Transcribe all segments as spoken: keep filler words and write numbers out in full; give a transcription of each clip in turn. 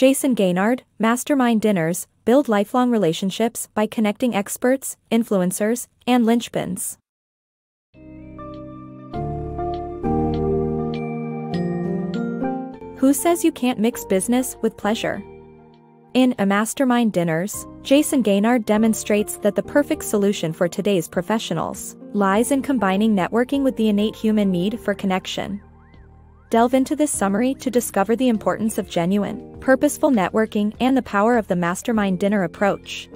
Jayson Gaignard, Mastermind Dinners, build lifelong relationships by connecting experts, influencers, and linchpins. Who says you can't mix business with pleasure? In A Mastermind Dinners, Jayson Gaignard demonstrates that the perfect solution for today's professionals lies in combining networking with the innate human need for connection. Delve into this summary to discover the importance of genuine, purposeful networking and the power of the mastermind dinner approach.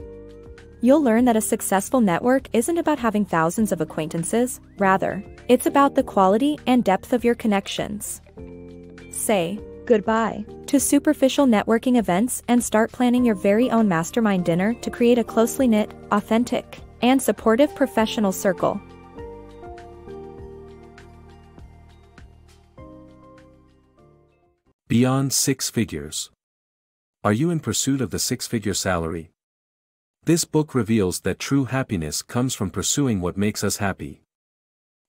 You'll learn that a successful network isn't about having thousands of acquaintances, rather, it's about the quality and depth of your connections. Say goodbye to superficial networking events and start planning your very own mastermind dinner to create a closely knit, authentic, and supportive professional circle. Beyond six figures. Are you in pursuit of the six-figure salary? This book reveals that true happiness comes from pursuing what makes us happy.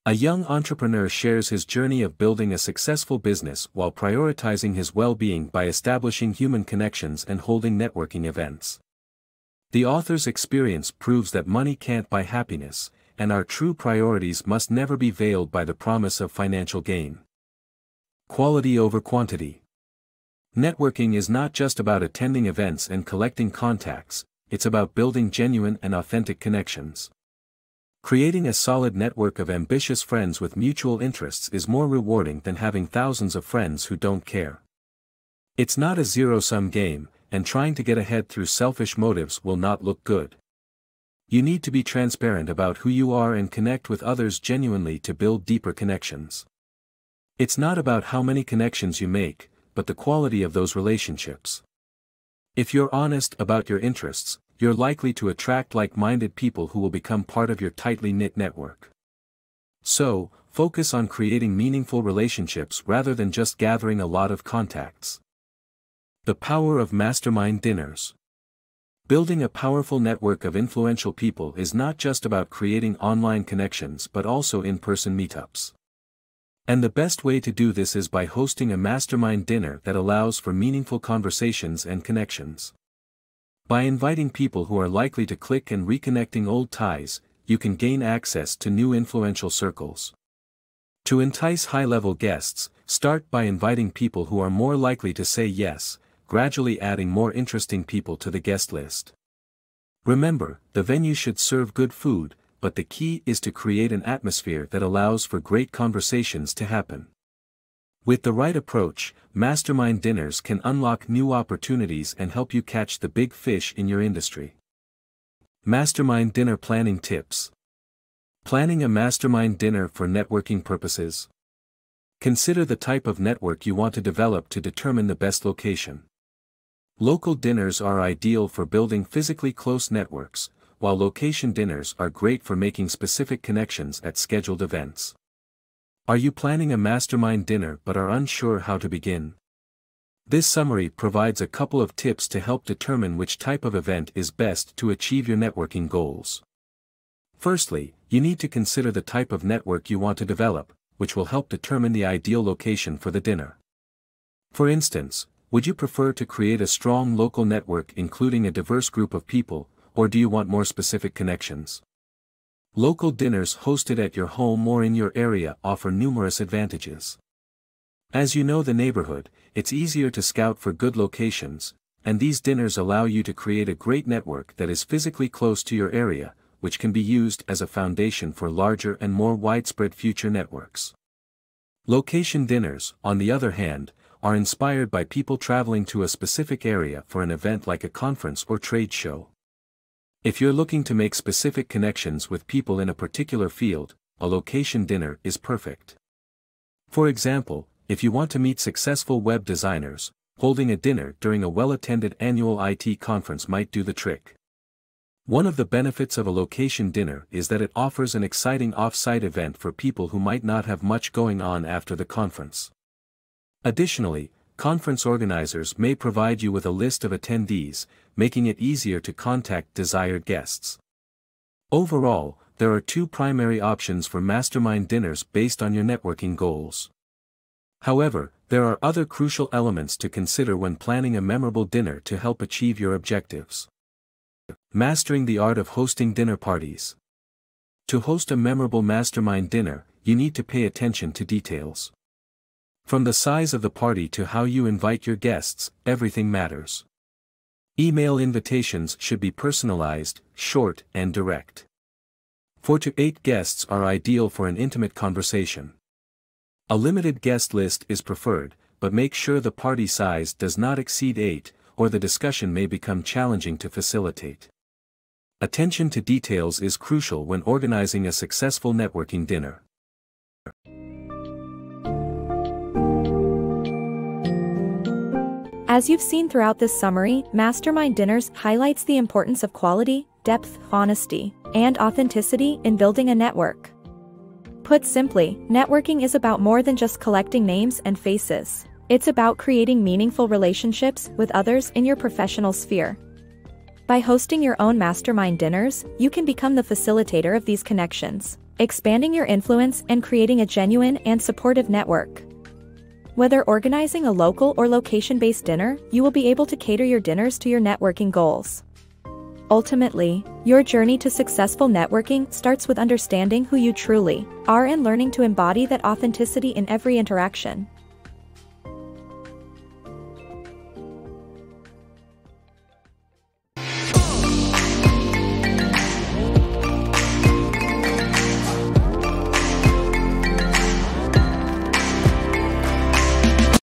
A young entrepreneur shares his journey of building a successful business while prioritizing his well-being by establishing human connections and holding networking events. The author's experience proves that money can't buy happiness, and our true priorities must never be veiled by the promise of financial gain. Quality over quantity. Networking is not just about attending events and collecting contacts, it's about building genuine and authentic connections. Creating a solid network of ambitious friends with mutual interests is more rewarding than having thousands of friends who don't care. It's not a zero-sum game, and trying to get ahead through selfish motives will not look good. You need to be transparent about who you are and connect with others genuinely to build deeper connections. It's not about how many connections you make, but the quality of those relationships. If you're honest about your interests, you're likely to attract like-minded people who will become part of your tightly knit network. So, focus on creating meaningful relationships rather than just gathering a lot of contacts. The power of mastermind dinners. Building a powerful network of influential people is not just about creating online connections but also in-person meetups. And the best way to do this is by hosting a mastermind dinner that allows for meaningful conversations and connections. By inviting people who are likely to click and reconnecting old ties, you can gain access to new influential circles. To entice high-level guests, start by inviting people who are more likely to say yes, gradually adding more interesting people to the guest list. Remember, the venue should serve good food, but the key is to create an atmosphere that allows for great conversations to happen. With the right approach, mastermind dinners can unlock new opportunities and help you catch the big fish in your industry. Mastermind Dinner Planning Tips. Planning a mastermind dinner for networking purposes. Consider the type of network you want to develop to determine the best location. Local dinners are ideal for building physically close networks, while location dinners are great for making specific connections at scheduled events. Are you planning a mastermind dinner but are unsure how to begin? This summary provides a couple of tips to help determine which type of event is best to achieve your networking goals. Firstly, you need to consider the type of network you want to develop, which will help determine the ideal location for the dinner. For instance, would you prefer to create a strong local network including a diverse group of people, or do you want more specific connections? Local dinners hosted at your home or in your area offer numerous advantages. As you know the neighborhood, it's easier to scout for good locations, and these dinners allow you to create a great network that is physically close to your area, which can be used as a foundation for larger and more widespread future networks. Location dinners, on the other hand, are inspired by people traveling to a specific area for an event like a conference or trade show. If you're looking to make specific connections with people in a particular field, a location dinner is perfect. For example, if you want to meet successful web designers, holding a dinner during a well-attended annual I T conference might do the trick. One of the benefits of a location dinner is that it offers an exciting off-site event for people who might not have much going on after the conference. Additionally, conference organizers may provide you with a list of attendees, making it easier to contact desired guests. Overall, there are two primary options for mastermind dinners based on your networking goals. However, there are other crucial elements to consider when planning a memorable dinner to help achieve your objectives. Mastering the art of hosting dinner parties. To host a memorable mastermind dinner, you need to pay attention to details. From the size of the party to how you invite your guests, everything matters. Email invitations should be personalized, short, and direct. Four to eight guests are ideal for an intimate conversation. A limited guest list is preferred, but make sure the party size does not exceed eight, or the discussion may become challenging to facilitate. Attention to details is crucial when organizing a successful networking dinner. As you've seen throughout this summary, Mastermind Dinners highlights the importance of quality, depth, honesty, and authenticity in building a network. Put simply, networking is about more than just collecting names and faces. It's about creating meaningful relationships with others in your professional sphere. By hosting your own mastermind dinners, you can become the facilitator of these connections, expanding your influence and creating a genuine and supportive network. Whether organizing a local or location-based dinner, you will be able to cater your dinners to your networking goals. Ultimately, your journey to successful networking starts with understanding who you truly are and learning to embody that authenticity in every interaction.